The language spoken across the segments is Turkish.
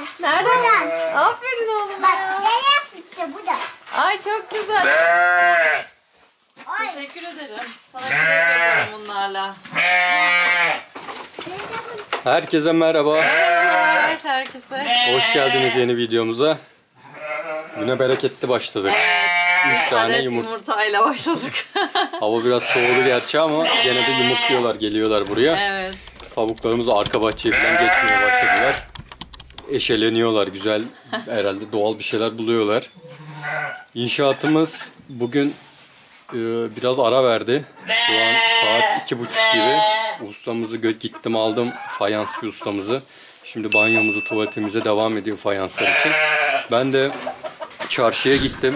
Gizem. Nereden? Buradan. Aferin oğlum. Bak nereye fıçtı burada. Ay çok güzel. Teşekkür ederim. Sana teşekkür bunlarla. Herkese merhaba. Merhaba herkese. Hoş geldiniz yeni videomuza. Güne bereketli başladık. 3 tane yumurtayla başladık. Hava biraz soğudu gerçi ama gene de yumurtluyorlar, geliyorlar buraya. Evet. Tavuklarımız arka bahçeye falan geçmeye başladılar. Eşeleniyorlar, güzel herhalde doğal bir şeyler buluyorlar. İnşaatımız bugün biraz ara verdi. Şu an saat 2.30 gibi. Ustamızı gittim aldım, fayansçı ustamızı. Şimdi banyomuzu, tuvaletimize devam ediyor fayanslar için. Ben de çarşıya gittim.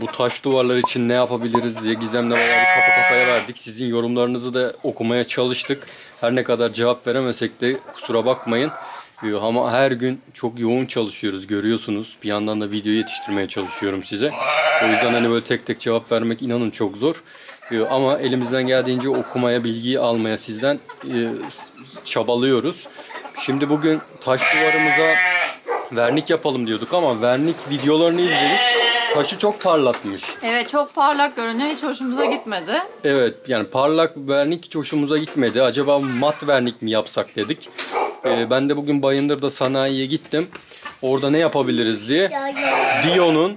Bu taş duvarlar için ne yapabiliriz diye Gizem'le bayağı bir kafa kafaya verdik. Sizin yorumlarınızı da okumaya çalıştık. Her ne kadar cevap veremesek de kusura bakmayın. Ama her gün çok yoğun çalışıyoruz, görüyorsunuz. Bir yandan da video yetiştirmeye çalışıyorum size. O yüzden hani böyle tek tek cevap vermek inanın çok zor. Ama elimizden geldiğince okumaya, bilgiyi almaya sizden çabalıyoruz. Şimdi bugün taş duvarımıza vernik yapalım diyorduk ama vernik videolarını izledik. Taşı çok parlatmış. Evet, çok parlak görünüyor. Hiç hoşumuza gitmedi. Evet, yani parlak vernik hiç hoşumuza gitmedi. Acaba mat vernik mi yapsak dedik. Ben de bugün Bayındır'da sanayiye gittim. Orada ne yapabiliriz diye. Dion'un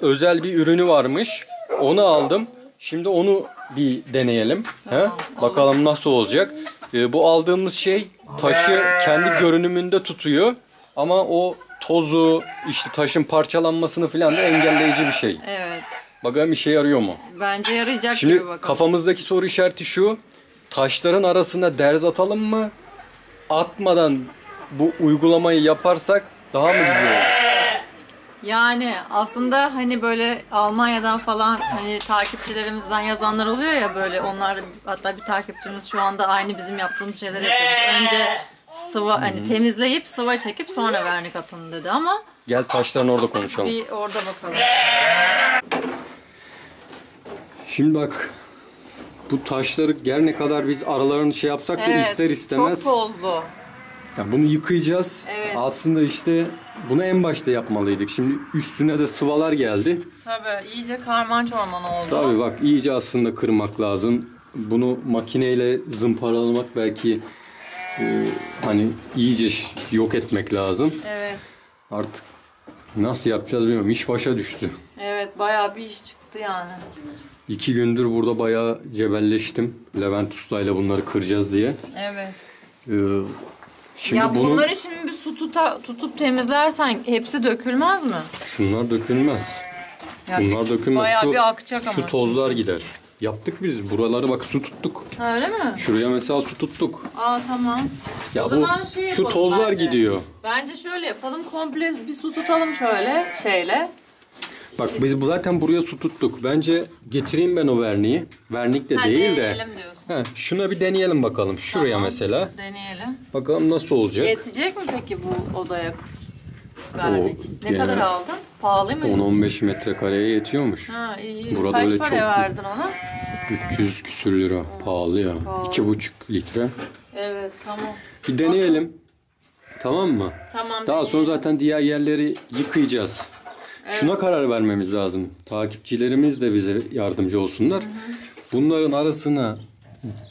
özel bir ürünü varmış. Onu aldım. Şimdi onu bir deneyelim. Tamam, bakalım nasıl olacak. Bu aldığımız şey taşı kendi görünümünde tutuyor. Ama o tozu, işte taşın parçalanmasını falan da engelleyici bir şey. Evet. Bakalım işe yarıyor mu? Bence yarayacak gibi bakalım. Şimdi kafamızdaki soru işareti şu. Taşların arasına derz atalım mı? Atmadan bu uygulamayı yaparsak daha mı güzel olur? Yani aslında hani böyle Almanya'dan falan hani takipçilerimizden yazanlar oluyor ya böyle, onlar hatta bir takipçimiz şu anda aynı bizim yaptığımız şeyler yapıyoruz. Önce sıva, hani temizleyip sıva çekip sonra vernik atın dedi ama gel taşların orada konuşalım. Bir orada bakalım. Şimdi bak, bu taşları ger ne kadar biz aralarını şey yapsak da ister istemez. Çok tozlu. Yani bunu yıkayacağız. Evet. Aslında işte bunu en başta yapmalıydık. Şimdi üstüne de sıvalar geldi. Tabii iyice karman çorman oldu. Tabii bak, iyice aslında kırmak lazım. Bunu makineyle zımparalamak belki hani iyice yok etmek lazım. Evet. Artık nasıl yapacağız bilmiyorum. İş başa düştü. Evet, bayağı bir iş çıktı yani. 2 gündür burada bayağı cebelleştim. Levent Usta ile bunları kıracağız diye. Evet. Şimdi ya bunları şimdi bir su tutup temizlersen hepsi dökülmez mi? Şunlar dökülmez. Ya bunlar dökülmez. Bayağı bir akacak ama. Şu tozlar gider. Yaptık biz. Buraları bak su tuttuk. Ha, öyle mi? Şuraya mesela su tuttuk. Aa tamam. Ya o zaman şey yapalım. Şu tozlar bence gidiyor. Bence şöyle yapalım. Komple bir su tutalım şöyle şeyle. Bak biz zaten buraya su tuttuk. Bence getireyim ben o verniği. Vernik de değil de. Şuna bir deneyelim bakalım. Şuraya tamam, mesela. Deneyelim. Bakalım nasıl olacak. Yetecek mi peki bu odaya vernik? Ne kadar aldın? Pahalı mı? 10-15 metrekareye yetiyormuş. Ha, iyi. Burada kaç para verdin ona? 300 küsür lira. Pahalı ya. 2,5 litre. Evet tamam. Bir deneyelim. Tamam mı? Tamam. Daha sonra zaten diğer yerleri yıkayacağız. Evet. Şuna karar vermemiz lazım. Takipçilerimiz de bize yardımcı olsunlar. Hı hı. Bunların arasına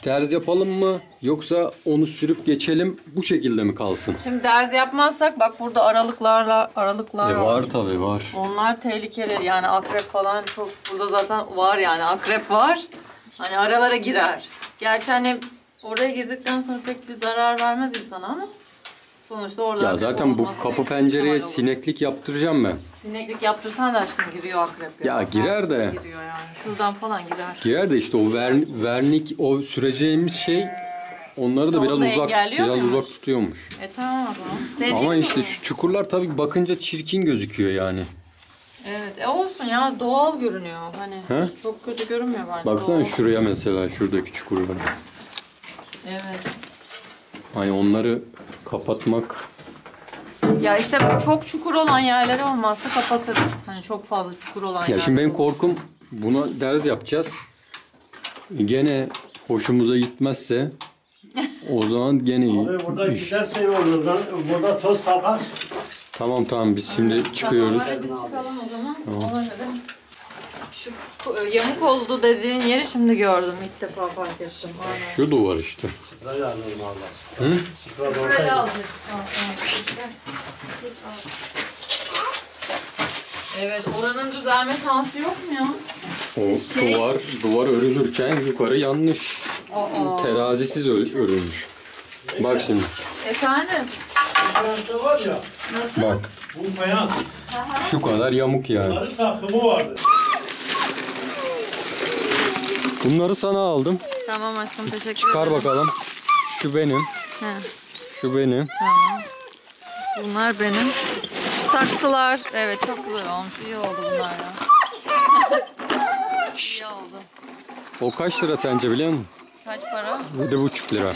derz yapalım mı? Yoksa onu sürüp geçelim, bu şekilde mi kalsın? Şimdi derz yapmazsak bak burada aralıklar var. Tabii var. Onlar tehlikeli yani, akrep falan çok burada zaten var yani, akrep var. Hani aralara girer. Gerçi hani oraya girdikten sonra pek bir zarar vermez insana ama. Sonuçta orada ya zaten bu kapı pencereye sineklik yaptıracağım ben. Sineklik yaptırsan da aşkım giriyor akrep. Ya girer de. Giriyor yani. Şuradan falan girer. Girer de işte o vernik, o süreceğimiz şey onları da biraz uzak tutuyormuş. E tamam o zaman. Ama işte şu çukurlar tabii bakınca çirkin gözüküyor yani. Evet olsun ya, doğal görünüyor hani. He? Çok kötü görünmüyor bence. Baksana doğal. Şuraya mesela, şuradaki çukurlara. Evet. Hani onları kapatmak. Ya işte çok çukur olan yerleri olmazsa kapatırız. Hani çok fazla çukur olan yerleri. Ya şimdi benim korkum, buna derz yapacağız. Gene hoşumuza gitmezse O zaman gene iyi. Abi burada gidersen oradan, burada toz kalkar. Tamam biz şimdi çıkıyoruz. Biz çıkalım o zaman. Tamam. Şu yamuk oldu dediğin yeri şimdi gördüm. İlk defa fark ettim. Şu duvar işte. Sprayı alalım Allah. Hı? Sprayı aldık. Evet, oranın düzelme şansı yok mu ya? O şey... duvar örülürken yukarı yanlış. Aa. Terazisiz örülmüş. Bak şimdi. Efendim? Bu var ya. Nasıl? Bak. Bu fayans. Şu kadar yamuk yani. Bunların takımı vardı. Bunları sana aldım. Tamam aşkım, teşekkür ederim. Çıkar bakalım. Şu benim. He. Şu benim. Tamam. Bunlar benim. Şu saksılar. Evet, çok güzel olmuş. İyi oldu bunlar ya. İyi oldu. O kaç lira sence biliyor musun? Kaç para? 7,5 lira.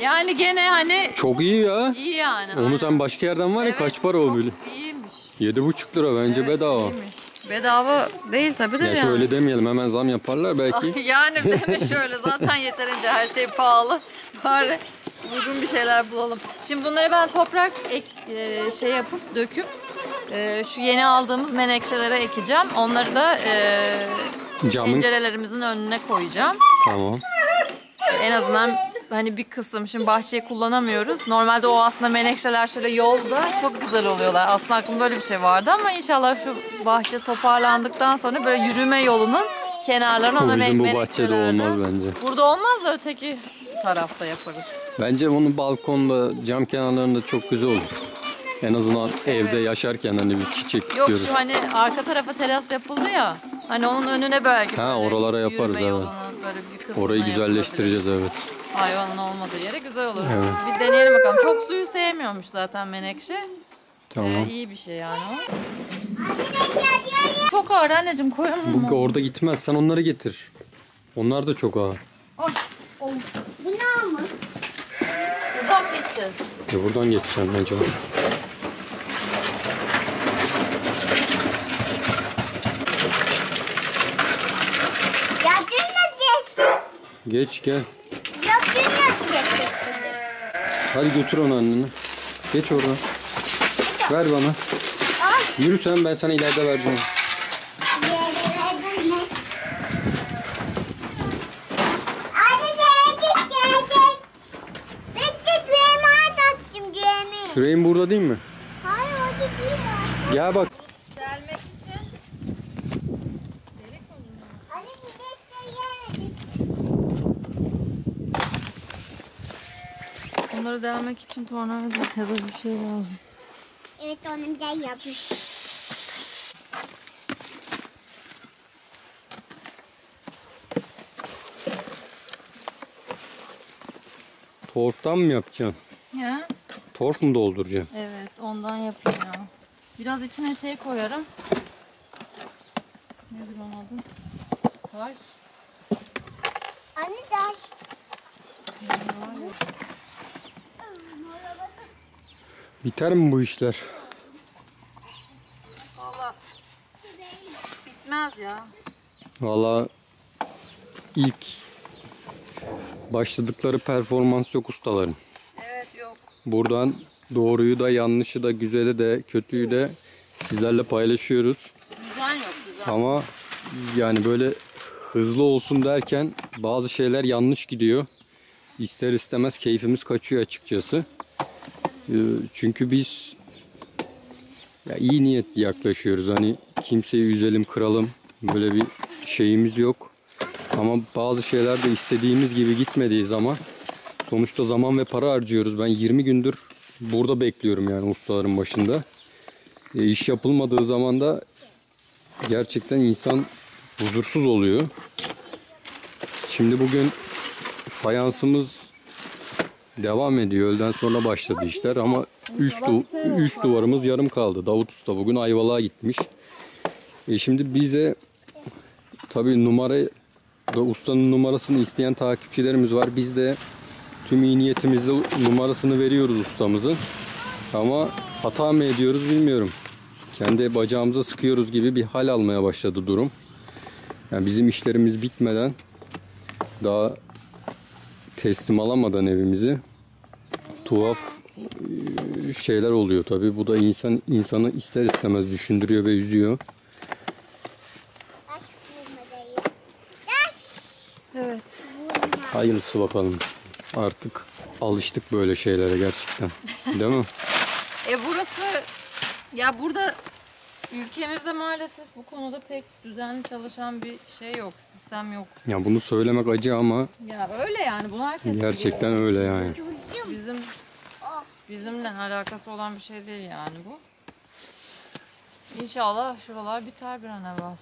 Yani gene hani... Çok iyi ya. İyi yani. Onu aynen. Sen başka yerden var ya, evet, kaç para o bile? İyiymiş. 7,5 lira bence, evet, bedava. İyiymiş. Bedava değil tabii de ya. Şöyle yani demeyelim, hemen zam yaparlar belki. Yani deme şöyle, zaten yeterince her şey pahalı. Bari uygun bir şeyler bulalım. Şimdi bunları ben toprak şey yapıp döküp şu yeni aldığımız menekşelere ekeceğim. Onları da pencerelerimizin önüne koyacağım. Tamam. En azından hani bir kısım, şimdi bahçeyi kullanamıyoruz. Normalde o aslında menekşeler şöyle yolda çok güzel oluyorlar. Aslında aklımda böyle bir şey vardı ama inşallah şu bahçe toparlandıktan sonra böyle yürüme yolunun kenarlarına ona menekşeler. Bu bahçede olmaz bence. Burada olmaz da öteki tarafta yaparız. Bence onu balkonda, cam kenarlarında çok güzel olur. En azından evet, evde yaşarken hani bir çiçek tutuyoruz. Yok şu hani arka tarafa teras yapıldı ya. Hani onun önüne belki. Ha, oralara yaparız evet. Orayı güzelleştireceğiz evet. Hayvanın olmadığı yere güzel olur. Evet. Bir deneyelim bakalım. Çok suyu sevmiyormuş zaten menekşe. Tamam. İyi bir şey yani o. Çok ağır anneciğim, koyamam onu. Orada gitmez. Sen onları getir. Onlar da çok ağır. Ay, oh. Bu ne ama? Buradan geçeceğiz. Buradan geçeceğim bence. Geç gel. Hadi götür onu annene. Geç orada. Ver bana. Yürü sen, ben sana ileride vereceğim. Süreyim burada değil mi? Hayır orada değil. Gel bak. Delmek için. Onları delmek için tornavida ya da bir şey lazım. Evet onu da yapayım. Torftan mı yapacaksın? Ya. Torf mu dolduracağım? Evet, ondan yapayım ya. Biraz içine şey koyarım. Nedir onun adı? Taş. Anne taş. Biter mi bu işler? Vallahi bitmez ya. Vallahi ilk başladıkları performans yok ustaların. Buradan doğruyu da, yanlışı da, güzeli de, kötüyü de sizlerle paylaşıyoruz. Güzel yok, güzel. Ama yani böyle hızlı olsun derken bazı şeyler yanlış gidiyor. İster istemez keyfimiz kaçıyor açıkçası. Çünkü biz ya iyi niyetli yaklaşıyoruz. Hani kimseyi üzelim, kıralım böyle bir şeyimiz yok. Ama bazı şeyler de istediğimiz gibi gitmediği zaman... Sonuçta zaman ve para harcıyoruz. Ben 20 gündür burada bekliyorum yani ustaların başında. İş yapılmadığı zaman da gerçekten insan huzursuz oluyor. Şimdi bugün fayansımız devam ediyor. Öğleden sonra başladı işler ama üst duvarımız yarım kaldı. Davut Usta bugün Ayvalık'a gitmiş. Şimdi bize tabii ustanın numarasını isteyen takipçilerimiz var. Biz de tüm iyi niyetimizle numarasını veriyoruz ustamızın. Ama hata mı ediyoruz bilmiyorum. Kendi bacağımıza sıkıyoruz gibi bir hal almaya başladı durum. Yani bizim işlerimiz bitmeden daha teslim alamadan evimizi tuhaf şeyler oluyor tabii. Bu da insanı ister istemez düşündürüyor ve üzüyor. Evet. Hayırlısı bakalım. Artık alıştık böyle şeylere gerçekten. Değil mi? Burası ya, burada ülkemizde maalesef bu konuda pek düzenli çalışan bir şey yok, sistem yok. Ya bunu söylemek acı ama ya öyle yani. Bunu herkes gerçekten biliyor. Öyle yani. Bizimle alakası olan bir şey değil yani bu. İnşallah şuralar biter bir an evvel.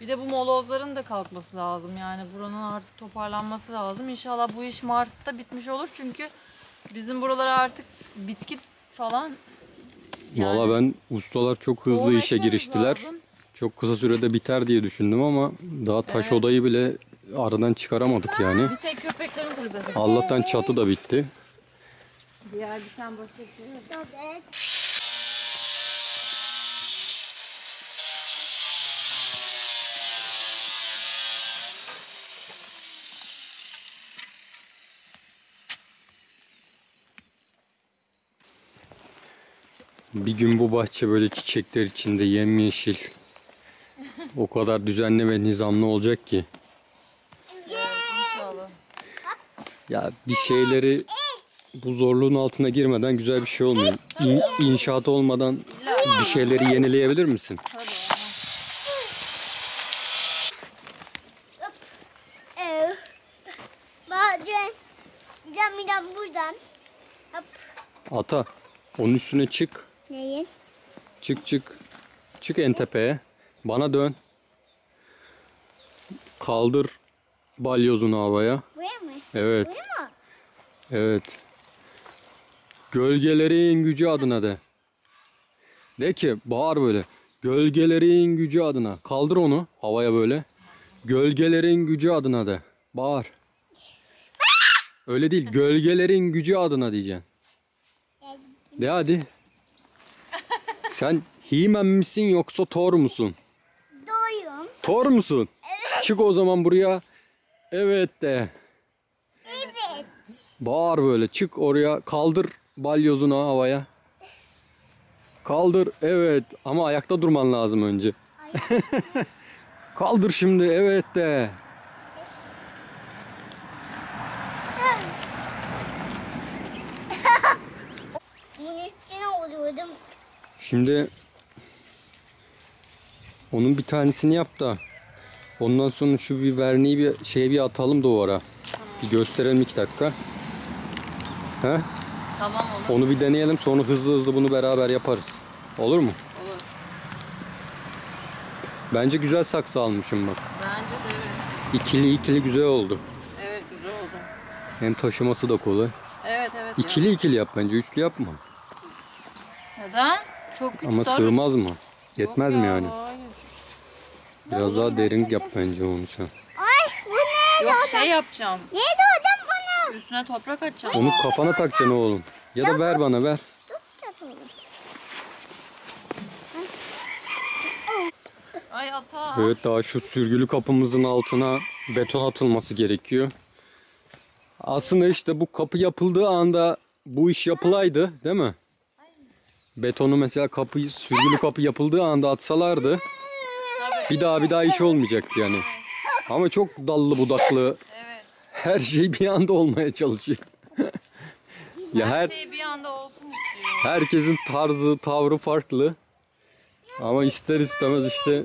Bir de bu molozların da kalkması lazım. Yani buranın artık toparlanması lazım. İnşallah bu iş Mart'ta bitmiş olur. Çünkü bizim buralara artık bitki falan... Yani valla ben, ustalar çok hızlı işe giriştiler. Lazım. Çok kısa sürede biter diye düşündüm ama daha taş odayı bile aradan çıkaramadık yani. Bir tek köpeklerin kulübesi. Allah'tan çatı da bitti. Diğer bir sen başlatıyorsun. Evet. Bir gün bu bahçe böyle çiçekler içinde yemyeşil, o kadar düzenli ve nizamlı olacak ki. Ya bir şeyleri bu zorluğun altına girmeden güzel bir şey olmuyor. İnşaat olmadan bir şeyleri yenileyebilir misin? Ata, onun üstüne çık. Neyin? Çık. Çık en tepeye. Bana dön. Kaldır balyozunu havaya. Buraya mı? Evet. Buraya mı? Evet. Gölgelerin gücü adına de. De ki, bağır böyle. Gölgelerin gücü adına. Kaldır onu havaya böyle. Gölgelerin gücü adına de. Bağır. Öyle değil. Gölgelerin gücü adına diyeceksin. De hadi. Sen He-Man misin yoksa Thor musun? Doğuyum. Thor musun? Evet. Çık o zaman buraya. Evet de. Evet. Bağır böyle. Çık oraya. Kaldır balyozunu havaya. Kaldır. Evet. Ama ayakta durman lazım önce. Kaldır şimdi. Evet de. Şimdi onun bir tanesini yap da ondan sonra şu bir verniği bir şeye bir atalım duvara. Bir gösterelim 2 dakika. He? Tamam, olur. Onu bir deneyelim, sonra hızlı bunu beraber yaparız. Olur mu? Olur. Bence güzel saksı almışım bak. Bence de evet. İkili güzel oldu. Evet, güzel oldu. Hem taşıması da kolay. Evet. İkili yap bence, üçlü yapma. Neden? Çok küçük. Ama sığmaz mı? Yetmez mi yani? Hayır. Biraz daha derin yap bence onu sen. Ay, bu ne? Yok, şey yapacağım. Neydi adam bana? Üstüne toprak atacağım. Onu kafana takacaksın oğlum. Ya da ver bana, ver. Ay ata. Evet, daha şu sürgülü kapımızın altına beton atılması gerekiyor. Aslında işte bu kapı yapıldığı anda bu iş yapılaydı, değil mi? Betonu mesela, kapıyı, sürgülü kapı yapıldığı anda atsalardı bir daha iş olmayacaktı yani. Evet. Ama çok dallı budaklı, evet, her şey bir anda olmaya çalışıyor. Ya her şey bir anda olsun istiyor. Herkesin tarzı, tavrı farklı. Ama ister istemez işte.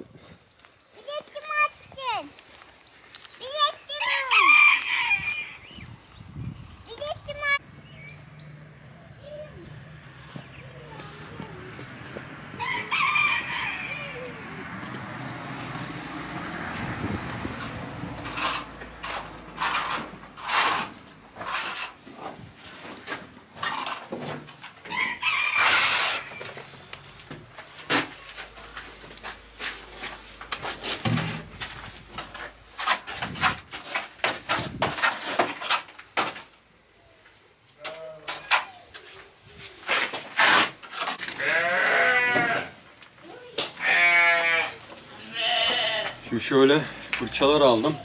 Şöyle fırçalar aldım.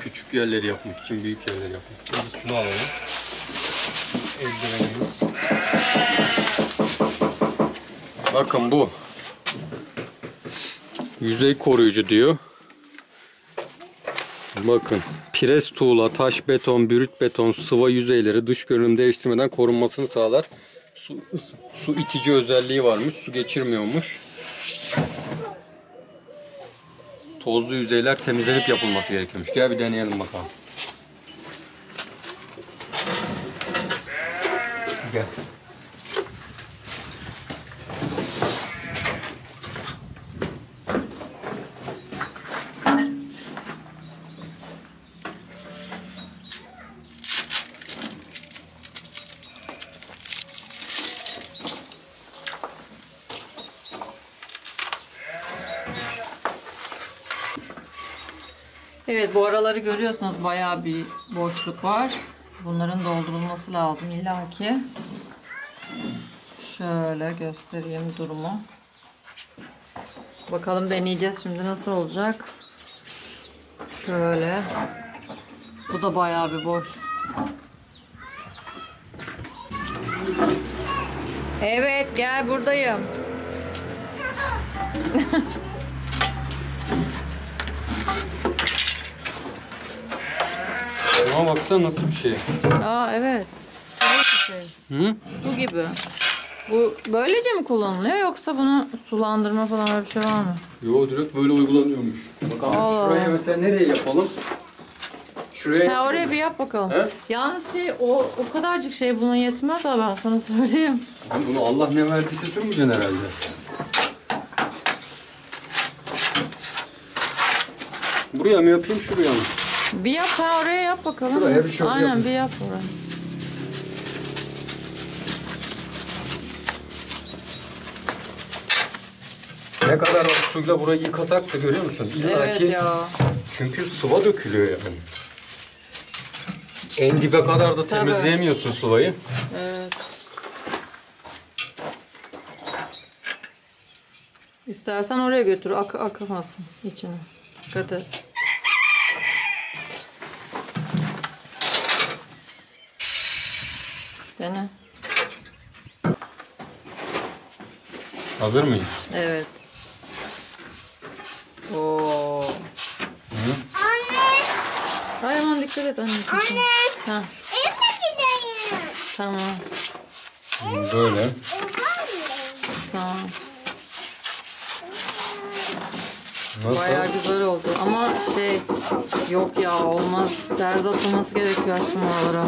Küçük yerleri yapmak için, büyük yerleri yapmak için. Biz şunu alalım. Eldivenimiz. Bakın bu. Yüzey koruyucu diyor. Bakın. Pres tuğla, taş beton, brüt beton, sıva yüzeyleri dış görünüm değiştirmeden korunmasını sağlar. Su itici özelliği varmış. Su geçirmiyormuş. Tozlu yüzeyler temizlenip yapılması gerekiyormuş. Gel bir deneyelim bakalım. Gel. Evet, bu araları görüyorsunuz bayağı bir boşluk var. Bunların doldurulması lazım illaki. Şöyle göstereyim durumu. Bakalım, deneyeceğiz şimdi nasıl olacak. Şöyle. Bu da bayağı bir boş. Evet, gel buradayım. Ama baksana nasıl bir şey. Aa evet. Sıvı bir şey. Hı? Su gibi. Bu böylece mi kullanılıyor, yoksa bunu sulandırma falan öyle bir şey var mı? Yok, direkt böyle uygulanıyormuş. Bakalım şuraya mesela nereye yapalım? Şuraya. Ha, oraya bir yap bakalım. He? Yalnız şey o kadarcık şey bunun yetmez ha, ben sana söyleyeyim. Bunu Allah ne verdiyse sürmeyeceksin herhalde. Buraya mı yapayım, şuraya mı? Bir yap, ha oraya yap bakalım. Şuraya bir şey. Aynen, bir yap oraya. Ne kadar suyla burayı yıkasak da, görüyor musun? İllaki, evet ya. Çünkü sıva dökülüyor yani. En dibe kadar da temizleyemiyorsun sıvayı. Evet. İstersen oraya götür, akamasın içine. Dikkat et. Dene. Hazır mıyız? Evet. Oo. Hı? Anne. Ay aman, dikkat et anne. Anne. Ha. Evime gidelim. Tamam. Böyle. Evime. Tamam. Nasıl? Bayağı güzel oldu ama şey yok ya, olmaz. Ders atılması gerekiyor şunlara.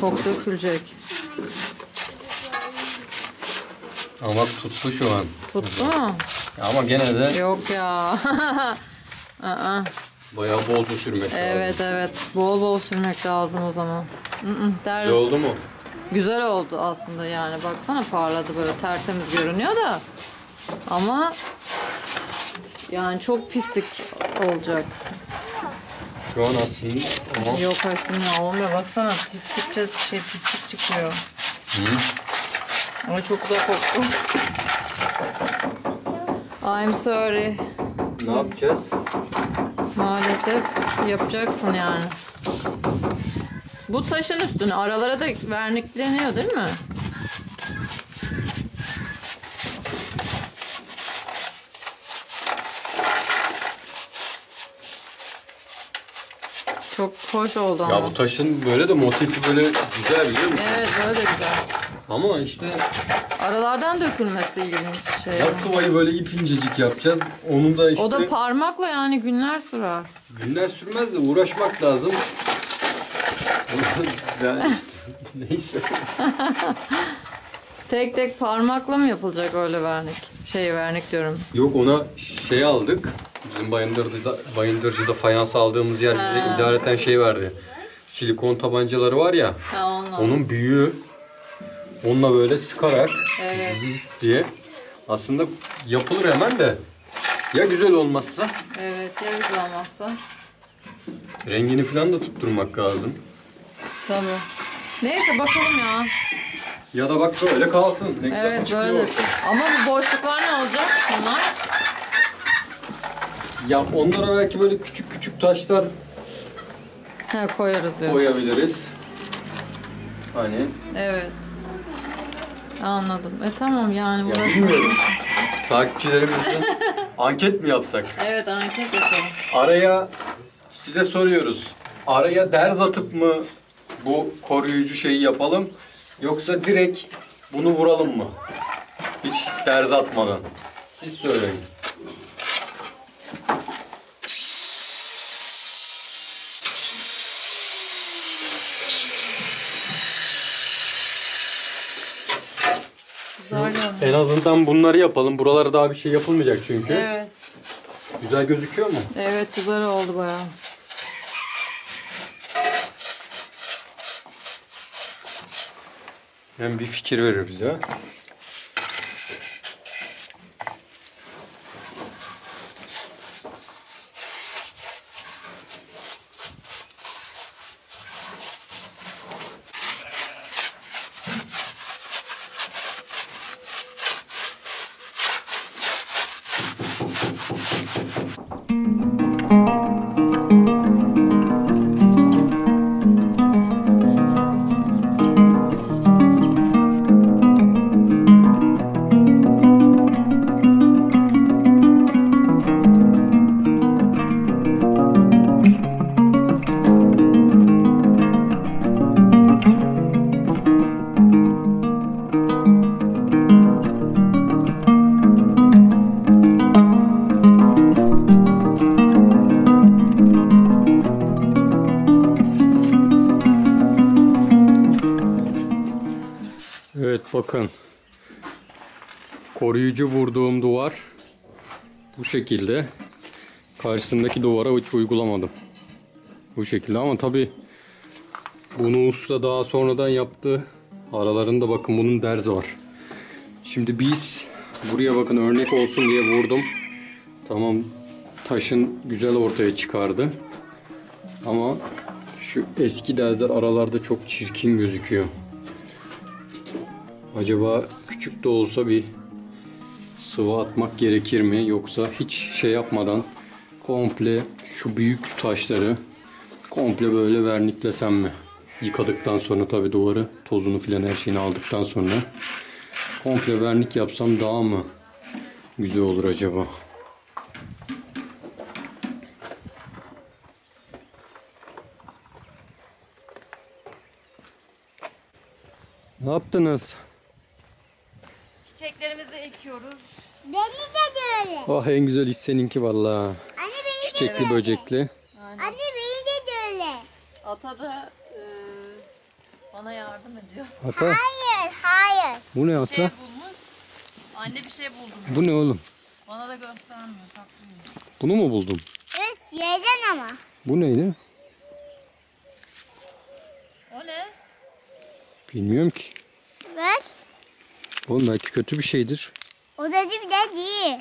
Çok dökülecek. Ama tuttu şu an. Tuttu mu? Ama gene de. Yok ya. Bayağı bolca sürmek lazım. Evet evet, bol bol sürmek lazım o zaman. Ders... Güzel oldu mu? Güzel oldu aslında yani, baksana parladı böyle, tertemiz görünüyor da. Ama yani çok pislik olacak. Şu an aslında ama... Yok aşkım ya, olmuyor. Baksana pislikçe şey, pislik çıkıyor. Hı? Ama çok güzel koktu. I'm sorry. Ne yapacağız? Maalesef yapacaksın yani. Bu taşın üstüne aralara da vernikleniyor değil mi? Çok hoş oldu ama. Ya bu taşın böyle de motifi böyle güzel, biliyor musun? Evet, böyle de güzel. Ama işte... Aralardan dökülmesi ilginç şey. Ya sıvayı böyle ipincecik yapacağız. Onun da işte... O da parmakla yani günler sürer. Günler sürmez de uğraşmak lazım. Yani işte neyse. Tek tek parmakla mı yapılacak öyle vernik? Şey, vernik diyorum. Yok, ona şey aldık. Bizim Bayındırcı'da fayans aldığımız yer bize idareten şey verdi. Silikon tabancaları var ya. Ha, onun büyüğü. Onunla böyle sıkarak evet diye. Aslında yapılır hemen de. Ya güzel olmazsa? Evet, ya güzel olmazsa. Rengini falan da tutturmak lazım. Tabii. Neyse bakalım ya. Ya da bak böyle kalsın. Ne güzel, evet böyle. Ama bu boşluklar ne olacak? Bunlar. Ya onlara belki böyle küçük küçük taşlar Ha, koyarız diyor. Koyabiliriz. Hani. Evet. Anladım. Tamam yani. Takipçilerimizden anket mi yapsak? Evet, anket yapalım. Araya size soruyoruz. Araya derz atıp mı bu koruyucu şeyi yapalım? Yoksa direkt bunu vuralım mı? Hiç derz atmadan. Siz söyleyin. En azından bunları yapalım. Buralara daha bir şey yapılmayacak çünkü. Evet. Güzel gözüküyor mu? Evet, güzel oldu bayağı. Hem bir fikir verir bize. Bakın, koruyucu vurduğum duvar bu şekilde, karşısındaki duvara hiç uygulamadım bu şekilde, ama tabi bunu usta daha sonradan yaptı. Aralarında bakın bunun derzi var. Şimdi biz buraya bakın örnek olsun diye vurdum, tamam, taşın güzel ortaya çıkardı ama şu eski derzler aralarda çok çirkin gözüküyor. Acaba küçük de olsa bir sıvı atmak gerekir mi? Yoksa hiç şey yapmadan komple şu büyük taşları komple böyle verniklesem mi? Yıkadıktan sonra tabi duvarı, tozunu filan her şeyini aldıktan sonra komple vernik yapsam daha mı güzel olur acaba? Ne yaptınız? Çiçeklerimizi ekiyoruz. Beni de dövelim. Oh, en güzel iş seninki vallahi. Çiçekli böcekli. Aynen. Anne beni de dövelim. Ata da bana yardım ediyor. Ata? Hayır, hayır. Bu ne ata? Şey bulmuş. Anne bir şey buldum. Bu ne oğlum? Bana da göstermiyor, saklamıyor. Bunu mu buldum? Evet, yerden ama. Bu neydi? O ne? Bilmiyorum ki. Ver. Oğlum belki kötü bir şeydir. O da bir değil.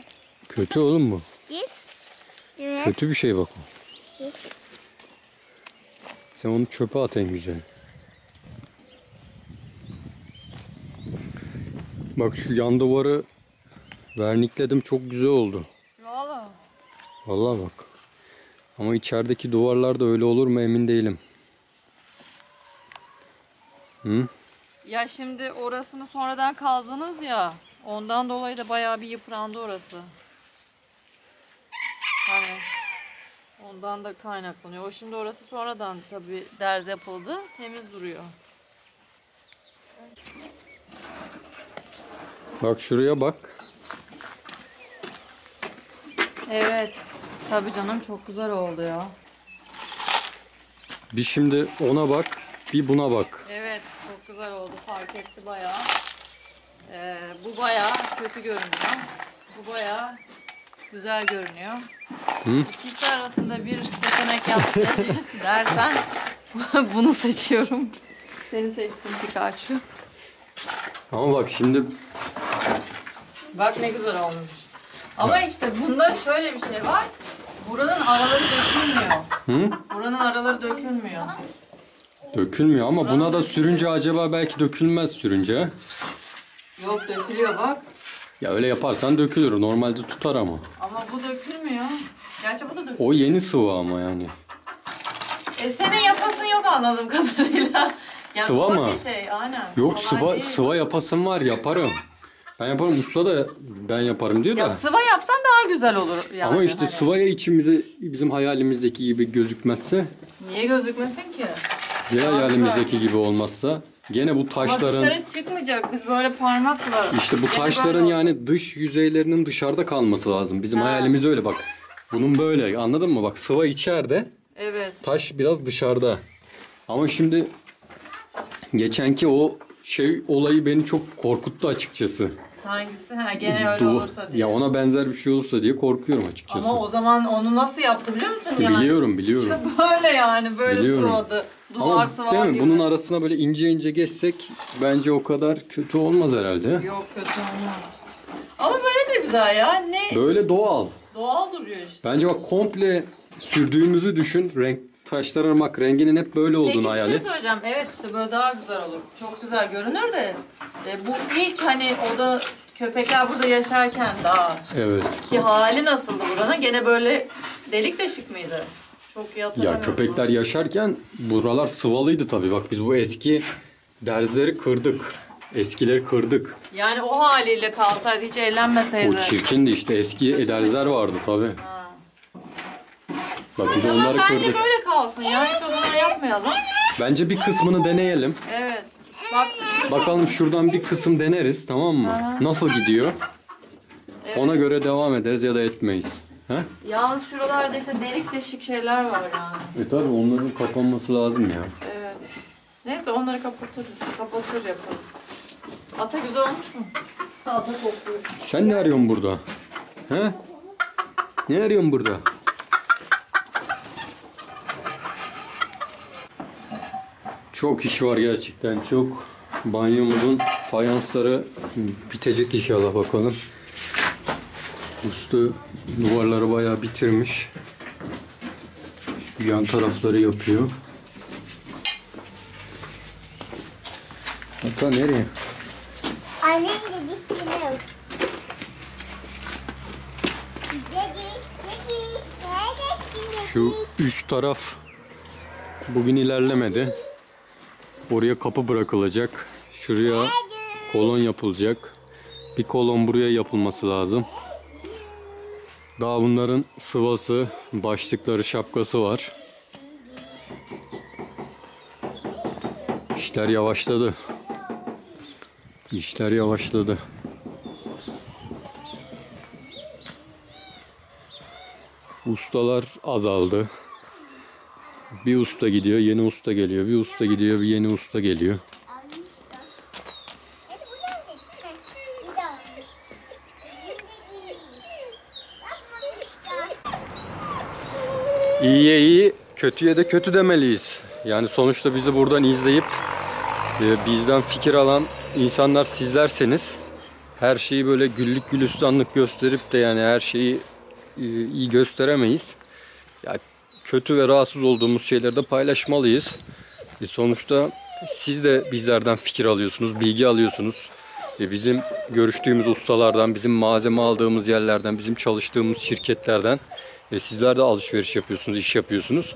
Kötü oğlum bu. Evet. Kötü bir şey bak o. Evet. Sen onu çöpe at en güzel. Bak şu yan duvarı vernikledim, çok güzel oldu. Valla. Valla bak. Ama içerideki duvarlar da öyle olur mu emin değilim. Hı? Ya şimdi orasını sonradan kazdınız ya, ondan dolayı da bayağı bir yıprandı orası. Hani ondan da kaynaklanıyor. O şimdi orası sonradan tabii derz yapıldı, temiz duruyor. Bak şuraya bak. Evet. Tabii canım, çok güzel oldu ya. Bir şimdi ona bak. Bir buna bak. Evet, çok güzel oldu, fark etti bayağı. Bu bayağı kötü görünüyor. Bu bayağı güzel görünüyor. Hı? İkisi arasında bir seçenek yapacağız dersen bunu seçiyorum. Seni seçtim Pikachu. Ama bak şimdi. Bak ne güzel olmuş. Ama bak, işte bunda şöyle bir şey var. Buranın araları dökülmüyor. Hı? Buranın araları dökülmüyor. Dökülmüyor ama buranın buna da sürünce acaba belki dökülmez sürünce. Yok, dökülüyor bak. Ya öyle yaparsan dökülür. Normalde tutar ama. Ama bu dökülmüyor. Gerçi bu da dökülüyor. O yeni sıvı ama yani. Senin yapasın yok anladığım kadarıyla. Yani sıva mı? Bir şey, aynen. Yok sıva, sıva yapasım var, yaparım. Ben yaparım, usta da ben yaparım diyor da. Ya sıva yapsan daha güzel olur yani. Ama işte hani sıvaya içimize, bizim hayalimizdeki gibi gözükmezse. Niye gözükmesin ki? Ya hayalimizdeki gibi olmazsa. Gene bu taşların... Ama dışarı çıkmayacak, biz böyle parmakla... İşte bu taşların yani dış yüzeylerinin dışarıda kalması lazım. Bizim hayalimiz öyle bak. Bunun böyle, anladın mı? Bak sıva içeride, evet, taş biraz dışarıda. Ama şimdi geçenki o şey olayı beni çok korkuttu açıkçası. Hangisi? Ha, gene öyle olursa diye. Ya ona benzer bir şey olursa diye korkuyorum açıkçası. Ama o zaman onu nasıl yaptı biliyor musun? Yani? Biliyorum, biliyorum. İşte böyle yani, böyle sıvadı. Duvar sıvadı gibi. Bunun arasına böyle ince ince geçsek bence o kadar kötü olmaz herhalde. Yok, kötü olmaz. Ama böyle de güzel ya. Ne? Böyle doğal. Doğal duruyor işte. Bence bak komple sürdüğümüzü düşün. Renk, taşlar aramak, renginin hep böyle olduğunu hayal et. Peki bir şey söyleyeceğim. Evet işte böyle daha güzel olur. Çok güzel görünür de. Bu ilk hani oda, köpekler burada yaşarken daha. Evet. Ki hali nasıldı buranın? Gene böyle delik deşik miydi? Çok iyi hatırlamıyorum. Ya köpekler bunu yaşarken buralar sıvalıydı tabii. Bak biz bu eski derzleri kırdık. Eskileri kırdık. Yani o haliyle kalsaydı, hiç eğlenmeseydi. O çirkindi işte, eski ederler vardı tabii. Ha. Bak biz onları kırdık. Bence böyle kalsın ya, hiç o zaman yapmayalım. Bence bir kısmını deneyelim. Evet. Baktık. Bakalım şuradan bir kısım deneriz, tamam mı? Ha. Nasıl gidiyor? Evet. Ona göre devam ederiz ya da etmeyiz. Ha? Yalnız şuralarda işte delik deşik şeyler var yani. E tabii onların kapanması lazım ya. Evet. Neyse onları kapatırız. Kapatır yaparız. Ata güzel olmuş mu? Ata kokluyor. Sen ne arıyorsun burada? He? Ne arıyorsun burada? Çok iş var gerçekten, çok. Banyomuzun fayansları bitecek inşallah, bakalım. Usta duvarları bayağı bitirmiş. Yan tarafları yapıyor. Ata nereye? Annem de gittiler. Şu üst taraf bugün ilerlemedi. Oraya kapı bırakılacak. Şuraya kolon yapılacak. Bir kolon buraya yapılması lazım. Daha bunların sıvası, başlıkları, şapkası var. İşler yavaşladı. İşler yavaşladı. Ustalar azaldı. Bir usta gidiyor, yeni usta geliyor. Bir usta gidiyor, bir yeni usta geliyor. İyiye iyi, kötüye de kötü demeliyiz. Yani sonuçta bizi buradan izleyip bizden fikir alan İnsanlar sizlerseniz, her şeyi böyle güllük gülistanlık gösterip de yani her şeyi iyi gösteremeyiz. Ya kötü ve rahatsız olduğumuz şeyleri de paylaşmalıyız. Sonuçta siz de bizlerden fikir alıyorsunuz, bilgi alıyorsunuz. Bizim görüştüğümüz ustalardan, bizim malzeme aldığımız yerlerden, bizim çalıştığımız şirketlerden sizler de alışveriş yapıyorsunuz, iş yapıyorsunuz.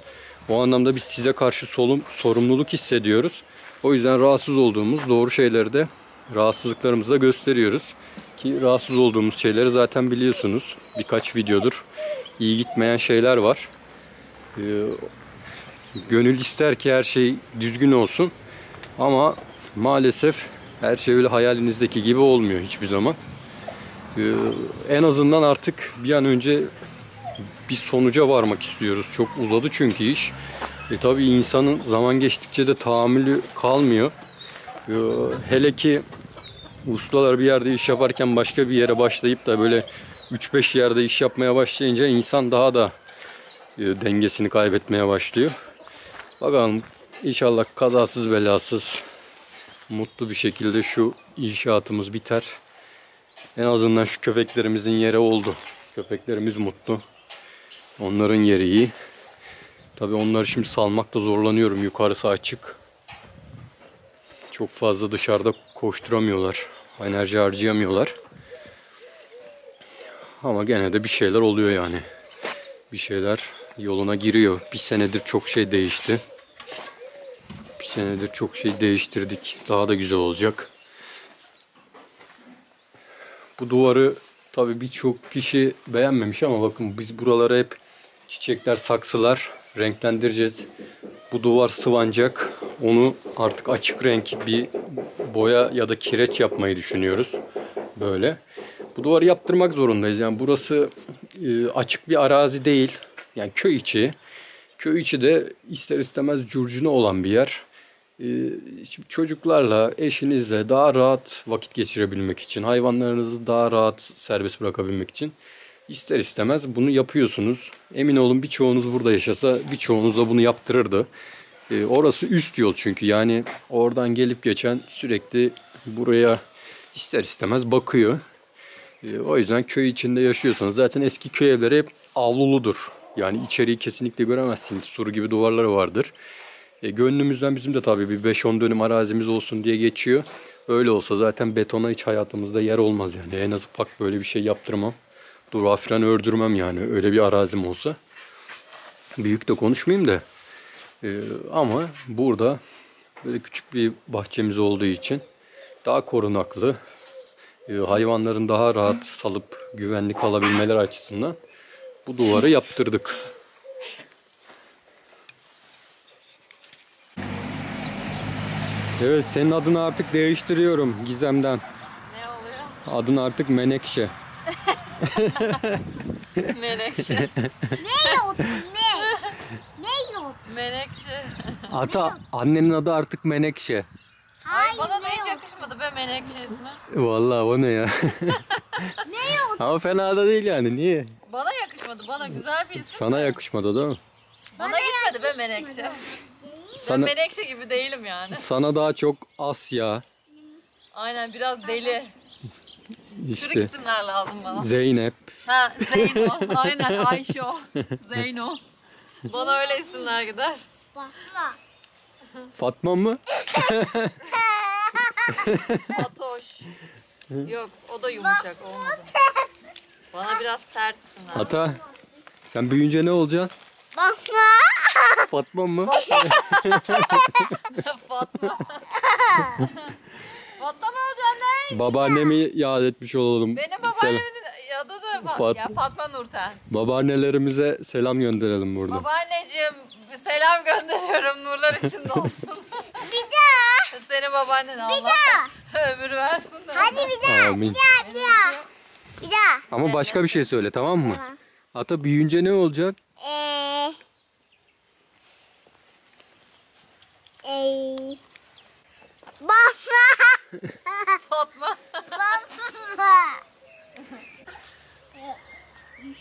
O anlamda biz size karşı sorumluluk hissediyoruz. O yüzden rahatsız olduğumuz doğru şeyleri de, rahatsızlıklarımızı da gösteriyoruz. Ki rahatsız olduğumuz şeyleri zaten biliyorsunuz. Birkaç videodur iyi gitmeyen şeyler var. Gönül ister ki her şey düzgün olsun. Ama maalesef her şey öyle hayalinizdeki gibi olmuyor hiçbir zaman. En azından artık bir an önce bir sonuca varmak istiyoruz. Çok uzadı çünkü iş. Tabii insanın zaman geçtikçe de tahammülü kalmıyor. Hele ki ustalar bir yerde iş yaparken başka bir yere başlayıp da böyle 3-5 yerde iş yapmaya başlayınca insan daha da dengesini kaybetmeye başlıyor. Bakalım inşallah kazasız belasız mutlu bir şekilde şu inşaatımız biter. En azından şu köpeklerimizin yeri oldu. Köpeklerimiz mutlu. Onların yeri iyi. Tabii onları şimdi salmakta zorlanıyorum. Yukarısı açık. Çok fazla dışarıda koşturamıyorlar. Enerji harcayamıyorlar. Ama gene de bir şeyler oluyor yani. Bir şeyler yoluna giriyor. Bir senedir çok şey değişti. Bir senedir çok şey değiştirdik. Daha da güzel olacak. Bu duvarı tabii birçok kişi beğenmemiş ama bakın biz buralara hep çiçekler, saksılar renklendireceğiz. Bu duvar sıvanacak. Onu artık açık renk bir boya ya da kireç yapmayı düşünüyoruz. Böyle. Bu duvarı yaptırmak zorundayız. Yani burası açık bir arazi değil. Yani köy içi. Köy içi de ister istemez curcuna olan bir yer. Çocuklarla, eşinizle daha rahat vakit geçirebilmek için, hayvanlarınızı daha rahat serbest bırakabilmek için ister istemez bunu yapıyorsunuz. Emin olun birçoğunuz burada yaşasa birçoğunuz da bunu yaptırırdı. Orası üst yol çünkü, yani oradan gelip geçen sürekli buraya ister istemez bakıyor. O yüzden köy içinde yaşıyorsanız, zaten eski köy evleri hep avluludur. Yani içeriği kesinlikle göremezsiniz. Sur gibi duvarları vardır. Gönlümüzden bizim de tabii bir 5-10 dönüm arazimiz olsun diye geçiyor. Öyle olsa zaten betona hiç hayatımızda yer olmaz yani. En az ufak böyle bir şey yaptırmam. Durağa fren ördürmem yani, öyle bir arazim olsa. Büyük de konuşmayayım da. Ama burada böyle küçük bir bahçemiz olduğu için daha korunaklı. Hayvanların daha rahat salıp güvenlik alabilmeleri açısından bu duvarı yaptırdık. Evet, senin adını artık değiştiriyorum Gizem'den. Ne oluyor? Adın artık Menekşe. Menekşe. Ne yok? Ne yok? Menekşe. Ata, annenin adı artık Menekşe. Hayır, bana da hiç yakışmadı be Menekşe ismi. Vallahi o ne ya? Ne yok? Ama fena da değil yani, niye? Bana yakışmadı, bana güzel bir isim. Sana yakışmadı değil mi? Bana gitmedi be Menekşe. Sana, ben Menekşe gibi değilim yani. Sana daha çok Asya. Aynen, biraz deli. İşte. Türk isimler lazım bana. Zeynep. Ha, Zeyno. Aynen, Ayşo. Zeyno. Bana öyle isimler gider. Fatma. Fatma mı? Fatoş. Yok, o da yumuşak olmadı. Bana biraz sert isimler. Ata, sen büyüyünce ne olacaksın? Fatma. Fatma mı? Fatma. Fatma mı olacaksın lan? Babaannemi yad etmiş olalım. Benim babaannemin adı da Fatma Nurten. Babaannelerimize selam gönderelim burada. Babaanneciğim, selam gönderiyorum, nurlar içinde olsun. Bir daha. Senin babaannen Allah ömür versin de. Hadi bir daha. Amin. Bir daha. Ama evet, başka bir şey söyle, tamam mı? Tamam. Ata, büyüyünce ne olacak? Basma. Fatma.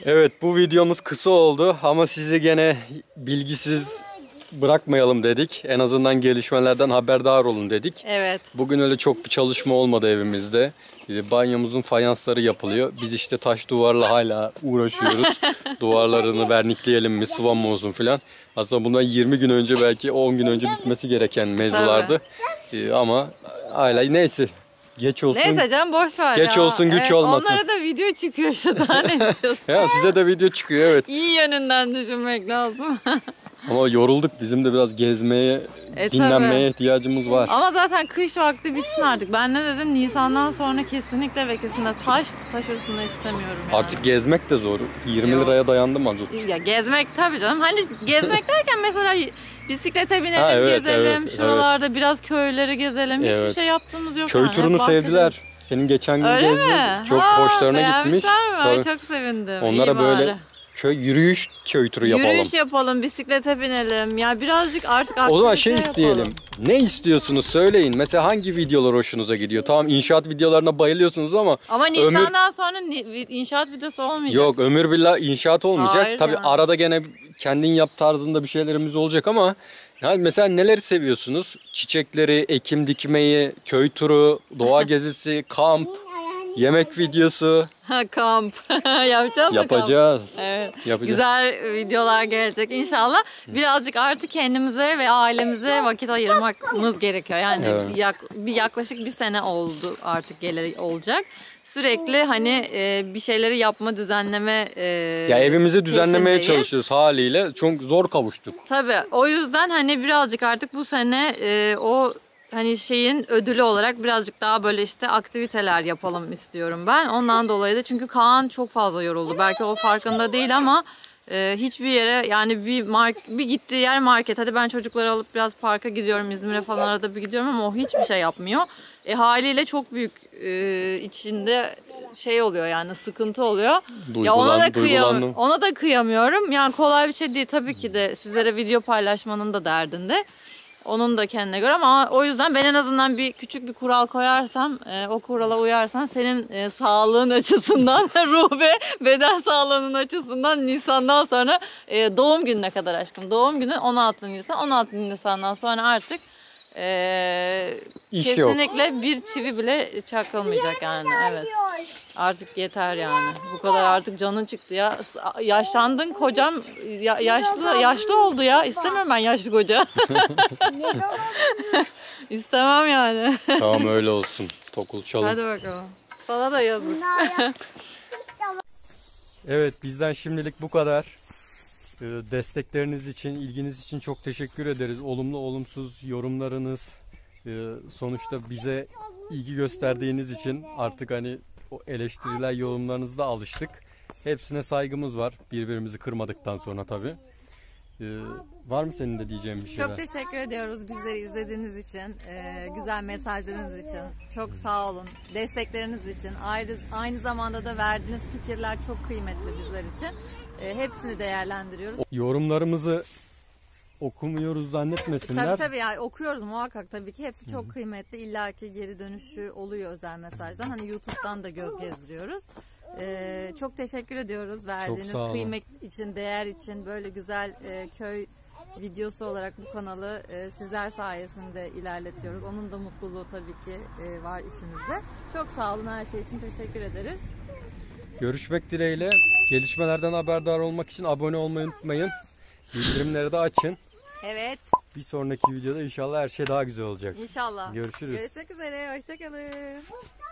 Evet, bu videomuz kısa oldu ama sizi gene bilgisiz bırakmayalım dedik. En azından gelişmelerden haberdar olun dedik. Evet. Bugün öyle çok bir çalışma olmadı evimizde. Banyomuzun fayansları yapılıyor. Biz işte taş duvarla hala uğraşıyoruz. Duvarlarını vernikleyelim mi, sıvam mı olsun filan. Aslında bundan 20 gün önce, belki 10 gün önce bitmesi gereken mevzulardı. Ama hala neyse. Geç olsun. Neyse canım, boş ver. Geç ya. Olsun, güç evet, olmasın. Onlara da video çıkıyor işte, daha ne diyorsun? Ya, size de video çıkıyor, evet. İyi yönünden düşünmek lazım. Ama yorulduk. Bizim de biraz gezmeye, dinlenmeye tabii ihtiyacımız var. Ama zaten kış vakti bitsin artık. Ben ne dedim? Nisan'dan sonra kesinlikle ve kesinlikle taş üstünde istemiyorum yani. Artık gezmek de zor. 20 liraya dayandım azıcık. Ya gezmek tabii canım. Hani gezmek derken mesela bisiklete binelim, ha, evet, gezelim. Evet, şuralarda biraz köyleri gezelim. Evet. Hiçbir şey yaptığımız yok. Köy turunu sevdiler. Senin geçen gün gezdiğin çok hoşlarına gitmiş. Ay, çok sevindim. Onlara böyle köy köy turu yapalım. Yürüyüş yapalım, bisiklete binelim. Ya birazcık artık aktivite. O zaman şey isteyelim. Yapalım. Ne istiyorsunuz söyleyin. Mesela hangi videolar hoşunuza gidiyor? Tamam, inşaat videolarına bayılıyorsunuz ama Nisan'dan sonra inşaat videosu olmayacak. Yok, ömür billah inşaat olmayacak. Hayır, tabii yani. Arada gene kendin yap tarzında bir şeylerimiz olacak ama yani mesela neler seviyorsunuz? Çiçekleri, ekim dikmeyi, köy turu, doğa gezisi, kamp. Yemek videosu. Ha, kamp. Yapacağız mı? Yapacağız. Kamp? Evet. Yapacağız. Güzel videolar gelecek inşallah. Birazcık artık kendimize ve ailemize vakit ayırmamız gerekiyor. Yani evet. Yaklaşık bir sene oldu artık gelir olacak. Sürekli hani bir şeyleri yapma, düzenleme ya evimizi düzenlemeye peşindeyiz. Çalışıyoruz haliyle. Çok zor kavuştuk. Tabii. O yüzden hani birazcık artık bu sene o hani şeyin ödülü olarak birazcık daha böyle işte aktiviteler yapalım istiyorum ben. Ondan dolayı da çünkü Kaan çok fazla yoruldu. Belki o farkında değil ama hiçbir yere yani bir gittiği yer market. Hadi ben çocukları alıp biraz parka gidiyorum, İzmir'e falan arada bir gidiyorum ama o hiçbir şey yapmıyor. Haliyle çok büyük içinde şey oluyor yani sıkıntı oluyor. Ya ona da kıyamıyorum. Yani kolay bir şey değil tabii ki de, sizlere video paylaşmanın da derdinde. Onun da kendine göre ama o yüzden ben en azından küçük bir kural koyarsam, o kurala uyarsan senin sağlığın açısından, ruh ve beden sağlığının açısından Nisan'dan sonra doğum gününe kadar aşkım. Doğum günü 16 Nisan, 16 Nisan'dan sonra artık kesinlikle yok. Bir çivi bile çakılmayacak yani. Evet. Artık yeter yani. Bu kadar artık canın çıktı ya. Yaşlandın kocam. Yaşlı oldu ya. İstemiyorum ben yaşlı koca. İstemem yani. Tamam öyle olsun. Tokul çalın. Hadi bakalım. Sana da yazık. Evet, bizden şimdilik bu kadar. Destekleriniz için, ilginiz için çok teşekkür ederiz. Olumlu olumsuz yorumlarınız, sonuçta bize ilgi gösterdiğiniz için artık hani o eleştiriler, yorumlarınızda alıştık. Hepsine saygımız var. Birbirimizi kırmadıktan sonra tabii. Var mı senin de diyeceğim bir şeyler? Çok teşekkür ediyoruz bizleri izlediğiniz için. Güzel mesajlarınız için. Çok sağ olun. Destekleriniz için. Aynı zamanda da verdiğiniz fikirler çok kıymetli bizler için. Hepsini değerlendiriyoruz. Yorumlarımızı okumuyoruz zannetmesinler. Tabii tabii yani okuyoruz muhakkak tabii ki. Hepsi çok kıymetli. İlla ki geri dönüşü oluyor özel mesajdan. Hani YouTube'dan da göz gezdiriyoruz. Çok teşekkür ediyoruz verdiğiniz kıymet için, değer için. Böyle güzel köy videosu olarak bu kanalı sizler sayesinde ilerletiyoruz. Onun da mutluluğu tabii ki var içimizde. Çok sağ olun, her şey için teşekkür ederiz. Görüşmek dileğiyle. Gelişmelerden haberdar olmak için abone olmayı unutmayın. Bildirimleri de açın. Evet. Bir sonraki videoda inşallah her şey daha güzel olacak. İnşallah. Görüşürüz. Görüşmek üzere. Hoşçakalın.